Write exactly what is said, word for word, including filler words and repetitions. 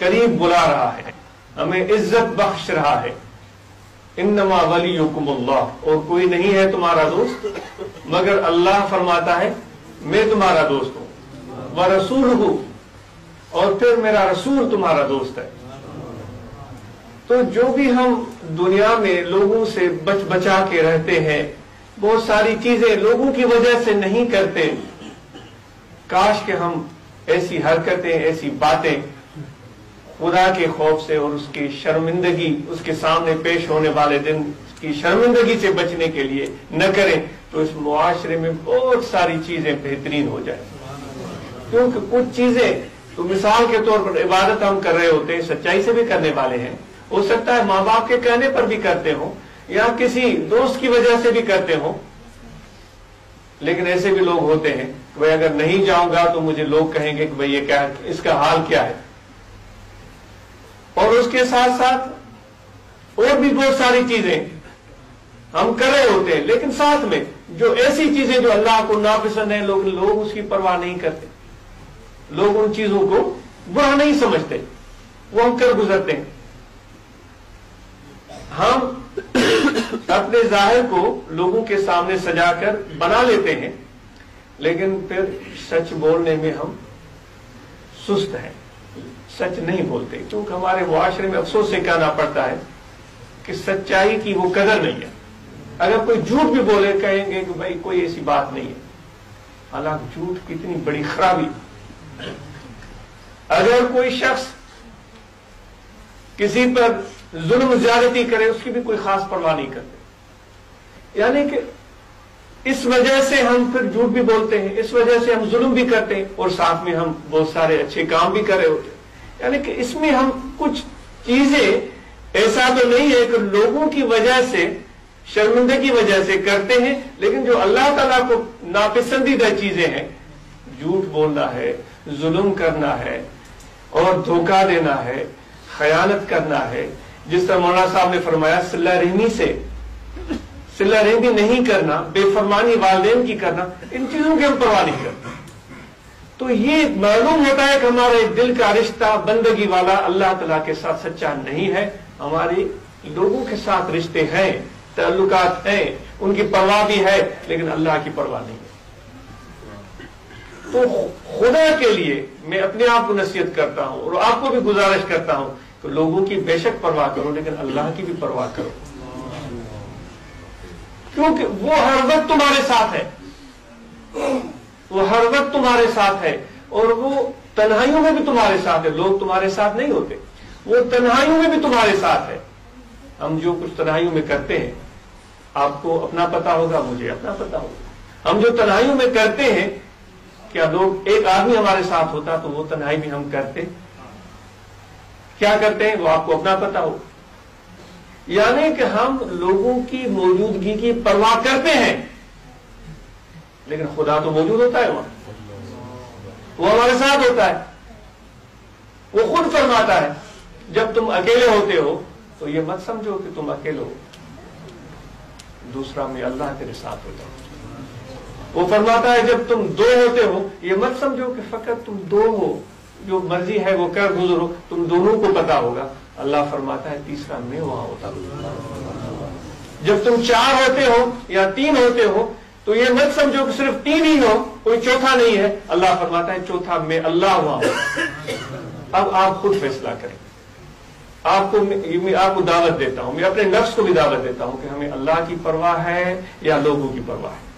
करीब बुला रहा है, हमें इज्जत बख्श रहा है। इन्नमा वलियुकुमुल्लाह, और कोई नहीं है तुम्हारा दोस्त मगर अल्लाह फरमाता है मैं तुम्हारा दोस्त हूँ। व रसूलहू, और फिर मेरा रसूल तुम्हारा दोस्त है। तो जो भी हम दुनिया में लोगों से बच बचा के रहते हैं, बहुत सारी चीजें लोगों की वजह से नहीं करते, काश के हम ऐसी हरकतें, ऐसी बातें खुदा के खौफ से और उसकी शर्मिंदगी, उसके सामने पेश होने वाले दिन की शर्मिंदगी से बचने के लिए न करें, तो इस मुआशरे में बहुत सारी चीजें बेहतरीन हो जाए। क्योंकि कुछ चीजें तो मिसाल के तौर पर इबादत हम कर रहे होते हैं, सच्चाई से भी करने वाले हैं, हो सकता है माँ बाप के कहने पर भी करते हो या किसी दोस्त की वजह से भी करते हो, लेकिन ऐसे भी लोग होते हैं कि भाई अगर नहीं जाऊंगा तो मुझे लोग कहेंगे कि भाई ये क्या, इसका हाल क्या है। और उसके साथ साथ और भी बहुत सारी चीजें हम कर रहे होते हैं, लेकिन साथ में जो ऐसी चीजें जो अल्लाह को नापसंद है, लोग लोग उसकी परवाह नहीं करते, लोग उन चीजों को बुरा नहीं समझते, वो हम कर गुजरते हैं। हम अपने जाहिर को लोगों के सामने सजाकर बना लेते हैं, लेकिन फिर सच बोलने में हम सुस्त हैं, सच नहीं बोलते। क्योंकि हमारे मुआशरे में अफसोस से कहना पड़ता है कि सच्चाई की वो कदर नहीं है। अगर कोई झूठ भी बोले कहेंगे कि भाई कोई ऐसी बात नहीं है, हालांकि झूठ कितनी बड़ी खराबी। अगर कोई शख्स किसी पर जुल्म ज्यादती करे, उसकी भी कोई खास परवाह नहीं करते। यानी कि इस वजह से हम फिर झूठ भी बोलते हैं, इस वजह से हम जुल्म भी करते हैं, और साथ में हम बहुत सारे अच्छे काम भी कर रहे होते हैं। यानी कि इसमें हम कुछ चीजें, ऐसा तो नहीं है कि लोगों की वजह से, शर्मिंदगी की वजह से करते हैं, लेकिन जो अल्लाह ताला को नापसंदीदा चीजें हैं, झूठ बोलना है, जुल्म करना है और धोखा देना है, खयानत करना है। जिस तरह मौलाना साहब ने फरमाया, सिला रहमी से, सिला रहमी नहीं करना, बेफरमानी वालिदैन की करना, इन चीजों की हम परवाह नहीं करते। तो ये मालूम होता है कि हमारे दिल का रिश्ता बंदगी वाला अल्लाह ताला के साथ सच्चा नहीं है। हमारे लोगों के साथ रिश्ते हैं, ताल्लुकात हैं, उनकी परवाह भी है, लेकिन अल्लाह की परवाह नहीं है। तो खुदा के लिए मैं अपने आप को नसीहत करता हूं और आपको भी गुजारिश करता हूं कि लोगों की बेशक परवाह करो, लेकिन अल्लाह की भी परवाह करो, क्योंकि वो हर वक्त तुम्हारे साथ है, वो हर वक्त तुम्हारे साथ है, और वो तन्हाइयों में भी तुम्हारे साथ है। लोग तुम्हारे साथ नहीं होते, वो तन्हाइयों में भी तुम्हारे साथ है। हम जो कुछ तन्हाइयों में करते हैं, आपको अपना पता होगा, मुझे अपना पता होगा। हम जो तन्हाइयों में करते हैं, क्या लोग, एक आदमी हमारे साथ होता तो वो तन्हाई भी हम करते, क्या करते हैं, वो आपको अपना पता हो। यानी कि हम लोगों की मौजूदगी की परवाह करते हैं, लेकिन खुदा तो मौजूद होता है, वहां वो हमारे साथ होता है। वो खुद फरमाता है, जब तुम अकेले होते हो तो ये मत समझो कि तुम अकेले हो, दूसरा में अल्लाह तेरे साथ होता है। वो फरमाता है, जब तुम दो होते हो, ये मत समझो कि फकत तुम दो हो, जो मर्जी है वो कर गुजरो, तुम दोनों को पता होगा। अल्लाह फरमाता है, तीसरा मैं वहां होता हूं। जब तुम चार होते हो या तीन होते हो, तो ये मत समझो कि सिर्फ तीन ही हो, कोई चौथा नहीं है। अल्लाह फरमाता है, चौथा मैं अल्लाह वहां हूं। अब आप खुद फैसला करें। आपको मैं आपको दावत देता हूं, मैं अपने नफ्स को भी दावत देता हूं कि हमें अल्लाह की परवाह है या लोगों की परवाह है।